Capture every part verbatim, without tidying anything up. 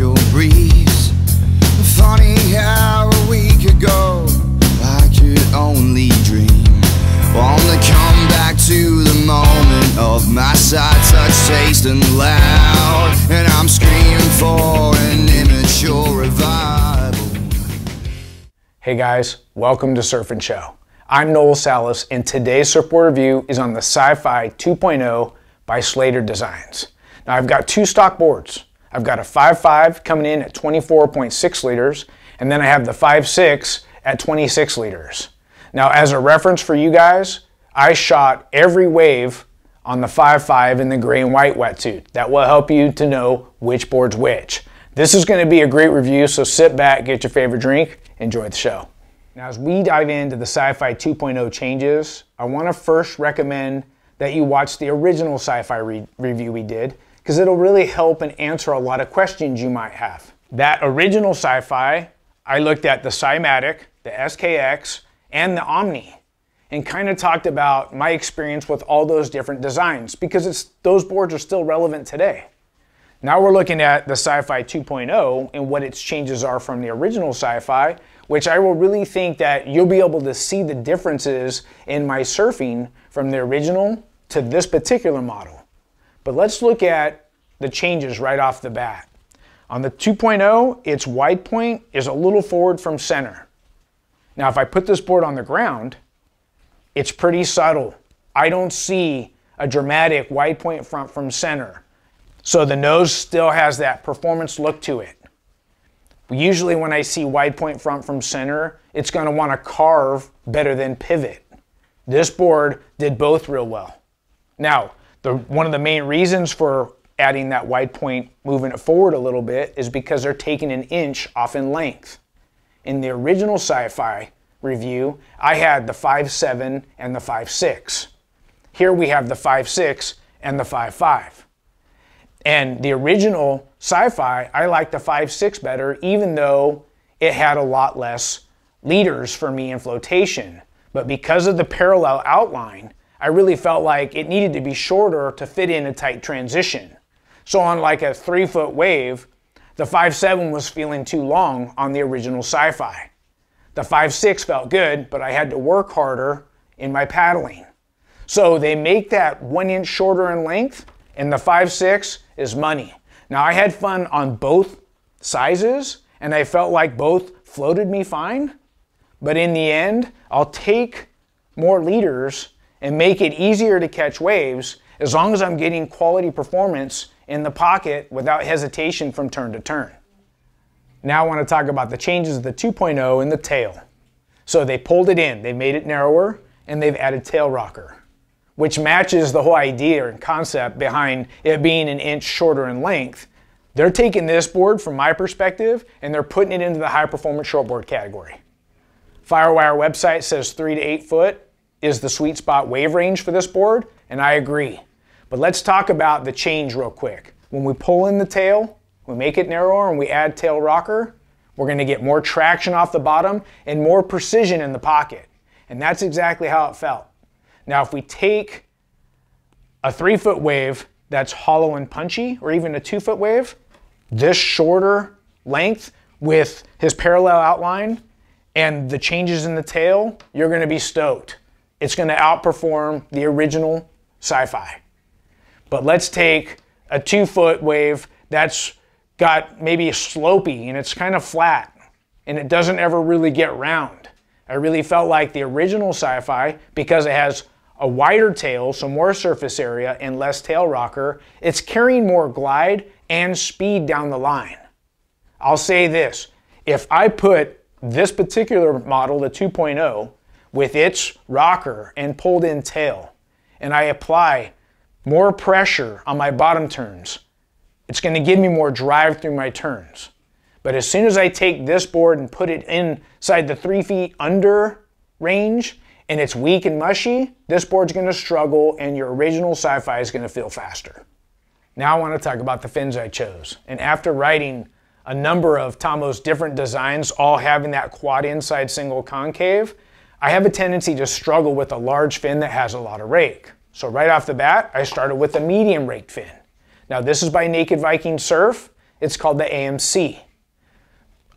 your breeze. Funny how a week ago I could only dream. Only come back to the moment of my side touch, taste and loud, and I'm screaming for an immature revival. Hey guys, welcome to Surf and Show. I'm Noel Salas, and today's surfboard review is on the Sci-Fi two point oh by Slater Designs. Now I've got two stock boards. I've got a five point five coming in at twenty-four point six liters, and then I have the five point six at twenty-six liters. Now as a reference for you guys, I shot every wave on the five point five in the gray and white wetsuit. That will help you to know which board's which. This is going to be a great review, so sit back, get your favorite drink, enjoy the show. Now as we dive into the Sci-Fi two point oh changes, I want to first recommend that you watch the original Sci-Fi re review we did, because it'll really help and answer a lot of questions you might have. That original Sci-Fi, I looked at the Sci-Matic, the S K X, and the Omni, and kind of talked about my experience with all those different designs, because it's, those boards are still relevant today. Now we're looking at the Sci-Fi two point oh and what its changes are from the original Sci-Fi, which I will really think that you'll be able to see the differences in my surfing from the original to this particular model. But let's look at the changes right off the bat. On the two point oh, its wide point is a little forward from center. Now, if I put this board on the ground, it's pretty subtle. I don't see a dramatic wide point front from center. So the nose still has that performance look to it. Usually when I see wide point front from center, it's gonna wanna carve better than pivot. This board did both real well. Now, The, one of the main reasons for adding that wide point, moving it forward a little bit, is because they're taking an inch off in length. In the original Sci-Fi review, I had the five point seven and the five point six. Here we have the five point six and the five point five. And the original Sci-Fi, I liked the five point six better, even though it had a lot less liters for me in flotation. But because of the parallel outline, I really felt like it needed to be shorter to fit in a tight transition. So on like a three foot wave, the five point seven was feeling too long on the original Sci-Fi. The five point six felt good, but I had to work harder in my paddling. So they make that one inch shorter in length, and the five point six is money. Now I had fun on both sizes, and I felt like both floated me fine, but in the end, I'll take more liters and make it easier to catch waves as long as I'm getting quality performance in the pocket without hesitation from turn to turn. Now I want to talk about the changes of the two point oh in the tail. So they pulled it in, they made it narrower, and they've added tail rocker, which matches the whole idea and concept behind it being an inch shorter in length. They're taking this board from my perspective and they're putting it into the high performance shortboard category. Firewire website says three to eight foot is the sweet spot wave range for this board, and I agree. But let's talk about the change real quick. When we pull in the tail, we make it narrower and we add tail rocker, we're gonna get more traction off the bottom and more precision in the pocket. And that's exactly how it felt. Now, if we take a three foot wave that's hollow and punchy, or even a two foot wave, this shorter length with his parallel outline and the changes in the tail, you're gonna be stoked. It's going to outperform the original Sci-Fi. But let's take a two foot wave that's got maybe slopey and it's kind of flat and it doesn't ever really get round. I really felt like the original Sci-Fi, because it has a wider tail, so more surface area and less tail rocker, it's carrying more glide and speed down the line. I'll say this, if I put this particular model, the two point oh, with its rocker and pulled in tail, and I apply more pressure on my bottom turns, it's gonna give me more drive through my turns. But as soon as I take this board and put it inside the three feet under range, and it's weak and mushy, this board's gonna struggle and your original Sci-Fi is gonna feel faster. Now I wanna talk about the fins I chose. And after writing a number of Tomo's different designs, all having that quad inside single concave, I have a tendency to struggle with a large fin that has a lot of rake. So right off the bat, I started with a medium rake fin. Now this is by Naked Viking Surf, It's called the A M C.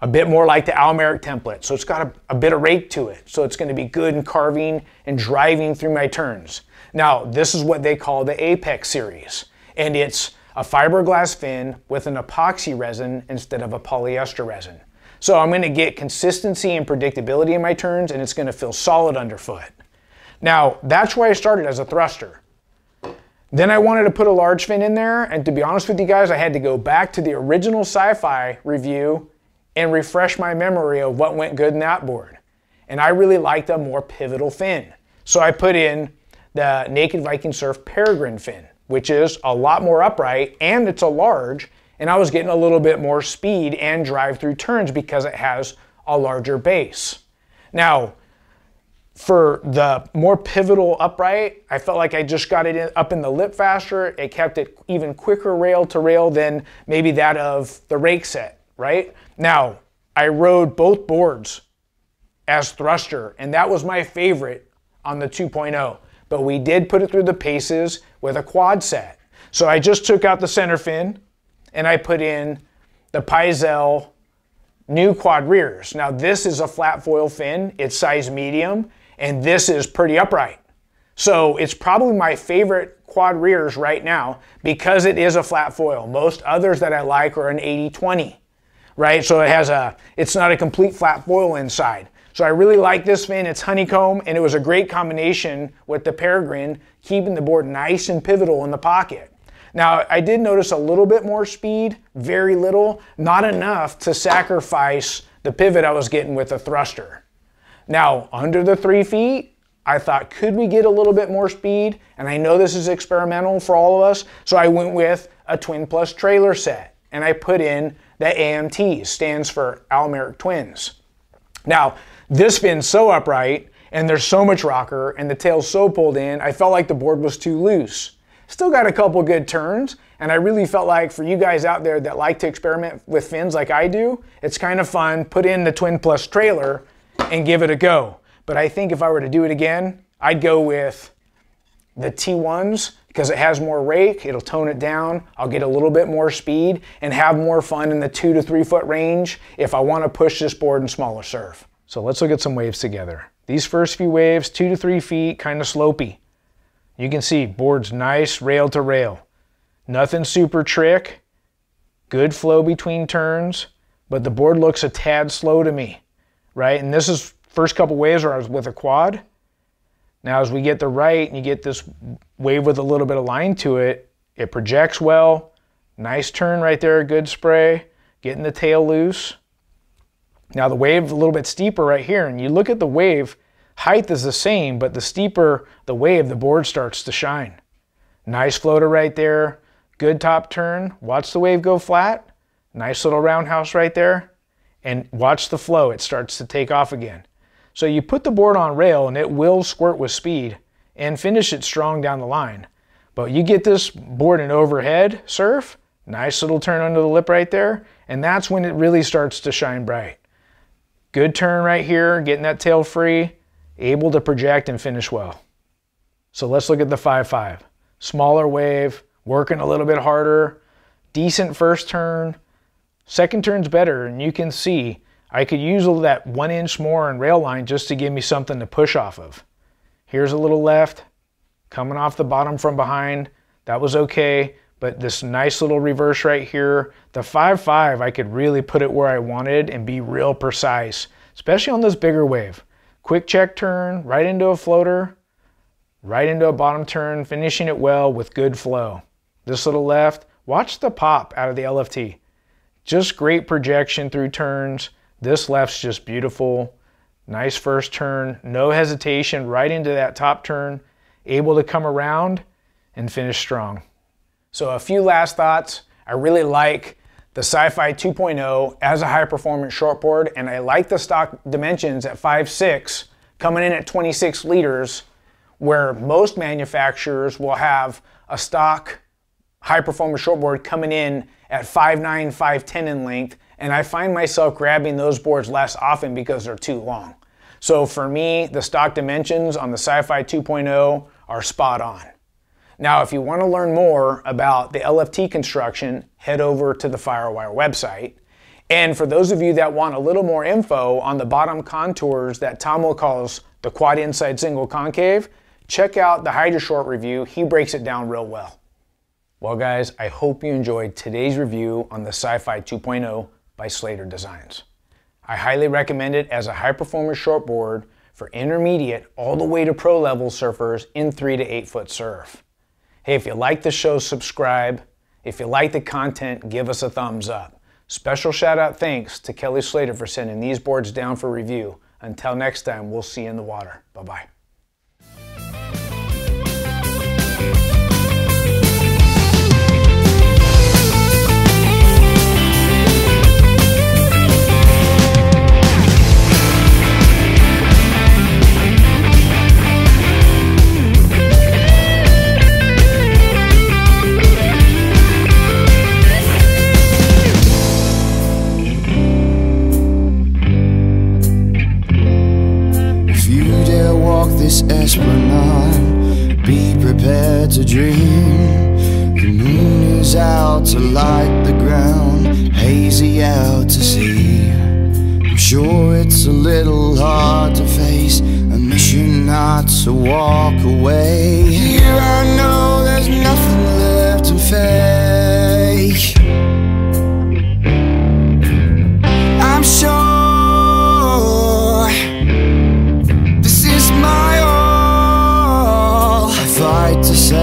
A bit more like the Al Merrick template. So it's got a, a bit of rake to it. So it's going to be good in carving and driving through my turns. Now, this is what they call the Apex series. And it's a fiberglass fin with an epoxy resin instead of a polyester resin. So I'm going to get consistency and predictability in my turns, and it's going to feel solid underfoot. Now, that's why I started as a thruster. Then I wanted to put a large fin in there, and to be honest with you guys, I had to go back to the original Sci-Fi review and refresh my memory of what went good in that board. And I really liked a more pivotal fin. So I put in the Naked Viking Surf Peregrine fin, which is a lot more upright, and it's a large, and I was getting a little bit more speed and drive through turns because it has a larger base. Now, for the more pivotal upright, I felt like I just got it up in the lip faster. It kept it even quicker rail to rail than maybe that of the rake set, right? Now, I rode both boards as thruster, and that was my favorite on the two point oh. But we did put it through the paces with a quad set. So I just took out the center fin, and I put in the Pyzel new quad rears. Now, this is a flat foil fin. It's size medium, and this is pretty upright. So it's probably my favorite quad rears right now because it is a flat foil. Most others that I like are an eighty twenty, right? So it has a, it's not a complete flat foil inside. So I really like this fin. It's honeycomb, and it was a great combination with the Peregrine, keeping the board nice and pivotal in the pocket. Now, I did notice a little bit more speed, very little, not enough to sacrifice the pivot I was getting with the thruster. Now, under the three feet, I thought, could we get a little bit more speed? And I know this is experimental for all of us, so I went with a Twin Plus trailer set, and I put in the A M Ts, stands for Al Merrick Twins. Now, this fin's so upright, and there's so much rocker, and the tail's so pulled in, I felt like the board was too loose. Still got a couple good turns, and I really felt like for you guys out there that like to experiment with fins like I do, it's kind of fun. Put in the Twin Plus trailer and give it a go. But I think if I were to do it again, I'd go with the T ones because it has more rake, it'll tone it down, I'll get a little bit more speed and have more fun in the two to three foot range if I want to push this board in smaller surf. So let's look at some waves together. These first few waves, two to three feet, kind of slopey. You can see board's nice rail to rail. Nothing super trick, good flow between turns, but the board looks a tad slow to me, right? And this is first couple waves where I was with a quad. Now as we get the right and you get this wave with a little bit of line to it, it projects well, nice turn right there, good spray, getting the tail loose. Now the wave a little bit steeper right here, and you look at the wave, height is the same, but the steeper the wave, the board starts to shine. Nice floater right there, good top turn, watch the wave go flat, nice little roundhouse right there, and watch the flow, it starts to take off again. So you put the board on rail and it will squirt with speed and finish it strong down the line. But you get this board in overhead surf, nice little turn under the lip right there, and that's when it really starts to shine bright. Good turn right here, getting that tail free, able to project and finish well. So let's look at the five five. Smaller wave, working a little bit harder, decent first turn. Second turn's better, and you can see I could use that one inch more in rail line just to give me something to push off of. Here's a little left, coming off the bottom from behind. That was okay, but this nice little reverse right here, the five five, I could really put it where I wanted and be real precise, especially on this bigger wave. Quick check turn, right into a floater, right into a bottom turn, finishing it well with good flow. This little left, watch the pop out of the L F T. Just great projection through turns. This left's just beautiful. Nice first turn, no hesitation, right into that top turn, able to come around and finish strong. So a few last thoughts. I really like the Sci-Fi two point oh as a high-performance shortboard, and I like the stock dimensions at five six, coming in at twenty-six liters, where most manufacturers will have a stock high-performance shortboard coming in at five nine, five ten in length, and I find myself grabbing those boards less often because they're too long. So for me, the stock dimensions on the Sci-Fi two point oh are spot on. Now, if you want to learn more about the L F T construction, head over to the Firewire website. And for those of you that want a little more info on the bottom contours that Tomo calls the quad inside single concave, check out the Hydra Short review. He breaks it down real well. Well guys, I hope you enjoyed today's review on the Sci-Fi two point oh by Slater Designs. I highly recommend it as a high performance shortboard for intermediate all the way to pro level surfers in three to eight foot surf. Hey, if you like the show, subscribe. If you like the content, give us a thumbs up. Special shout out thanks to Kelly Slater for sending these boards down for review. Until next time, we'll see you in the water. Bye-bye. Esplanade, be prepared to dream. The moon is out to light the ground, hazy out to sea. I'm sure it's a little hard to face a mission not to walk away. Here I know there's nothing left to fake. I'm sure to say